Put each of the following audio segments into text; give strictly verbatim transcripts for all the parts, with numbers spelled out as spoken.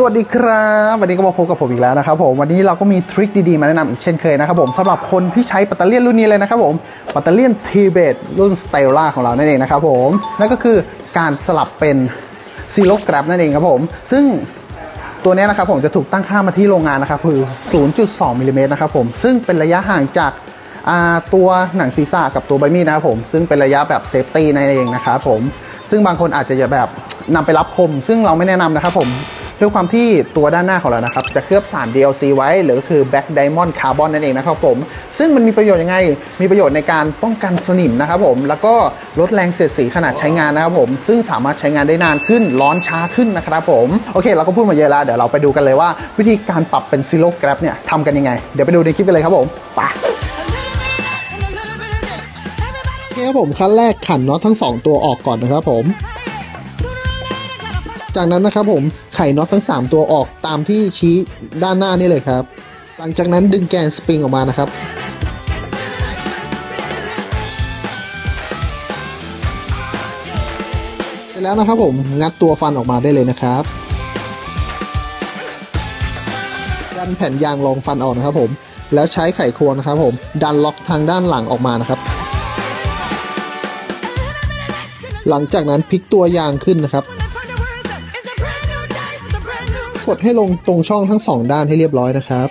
สวัสดีครับวันนี้ก็มาพบกับผมอีกแล้วนะครับผมวันนี้เราก็มีทริคดีๆมาแนะนำอีกเช่นเคยนะครับผมสำหรับคนที่ใช้แบตเตอรี่รุ่นนี้เลยนะครับผมแบตเตอรี่ทีเบตรุ่นสเตลล่าของเรานั่นเองนะครับผมนั่นก็คือการสลับเป็นซีโร่แกรบนั่นเองครับผมซึ่งตัวนี้นะครับผมจะถูกตั้งค่ามาที่โรงงานนะครับคือ ศูนย์จุดสอง มิลลิเมตรนะครับผมซึ่งเป็นระยะห่างจากตัวหนังศีรษะกับตัวใบมีดนะครับผมซึ่งเป็นระยะแบบเซฟตี้นั่นเองนะครับผมซึ่งบางคนอาจจะแบบนำไปรับคมซึ่งเราไม่แนะนำนะครับผมด้วยความที่ตัวด้านหน้าของเรานะครับจะเคลือบสาร ดี แอล ซี ไว้หรือคือ Black Diamond Carbon นั่นเองนะครับผมซึ่งมันมีประโยชน์ยังไงมีประโยชน์ในการป้องกันสนิมนะครับผมแล้วก็ลดแรงเสียดสีขนาดใช้งานนะครับผมซึ่งสามารถใช้งานได้นานขึ้นร้อนช้าขึ้นนะครับผมโอเคเราก็พูดมาเยอะแล้วเดี๋ยวเราไปดูกันเลยว่าวิธีการปรับเป็น Zero Grab เนี่ยทำกันยังไงเดี๋ยวไปดูในคลิปกันเลยครับผมไปโอเคครับผมขั้นแรกขันน็อตทั้งสองตัวออกก่อนนะครับผมจากนั้นนะครับผมไขน็อตทั้งสามตัวออกตามที่ชี้ด้านหน้านี่เลยครับหลังจากนั้นดึงแกนสปริงออกมานะครับเสร็จแล้วนะครับผมงัดตัวฟันออกมาได้เลยนะครับดันแผ่นยางรองฟันออกนะครับผมแล้วใช้ไขควงนะครับผมดันล็อกทางด้านหลังออกมานะครับหลังจากนั้นพลิกตัวยางขึ้นนะครับกดให้ลงตรงช่องทั้งสองด้านให้เรียบร้อยนะครับ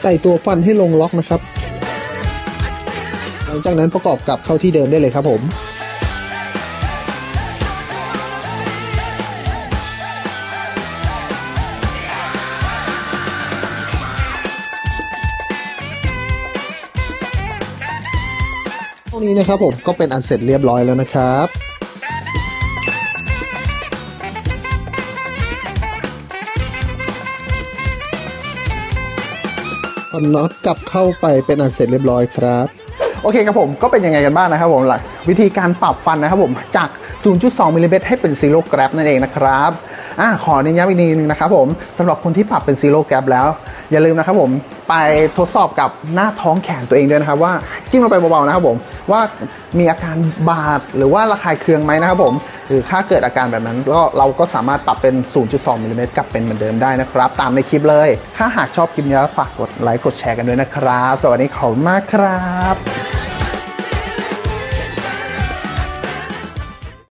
ใส่ตัวฟันให้ลงล็อกนะครับหลังจากนั้นประกอบกลับเข้าที่เดิมได้เลยครับผมตรงนี้นะครับผมก็เป็นอันเสร็จเรียบร้อยแล้วนะครับน็อตกลับเข้าไปเป็นอันเสร็จเรียบร้อยครับโอเคครับผมก็เป็นยังไงกันบ้างนะครับผมหลักวิธีการปรับฟันนะครับผมจาก ศูนย์จุดสอง มิลลิเมตรให้เป็นซีโร่แกรบนั่นเองนะครับอ่ะขอเน้นย้ำอีกนิดนึงนะครับผมสำหรับคนที่ปรับเป็นซีโร่แกรบแล้วอย่าลืมนะครับผมไปทดสอบกับหน้าท้องแขนตัวเองด้วยนะครับว่าจิ้มลงไปเบาๆนะครับผมว่ามีอาการบาดหรือว่าระคายเคืองไหมนะครับผมหรือถ้าเกิดอาการแบบนั้นก็เราก็สามารถปรับเป็น ศูนย์จุดสอง มิลลิเมตรกลับเป็นเหมือนเดิมได้นะครับตามในคลิปเลยถ้าหากชอบคลิปนี้ฝากกดไลค์กดแชร์กันด้วยนะครับสวัสดีขอบคุณมากครับ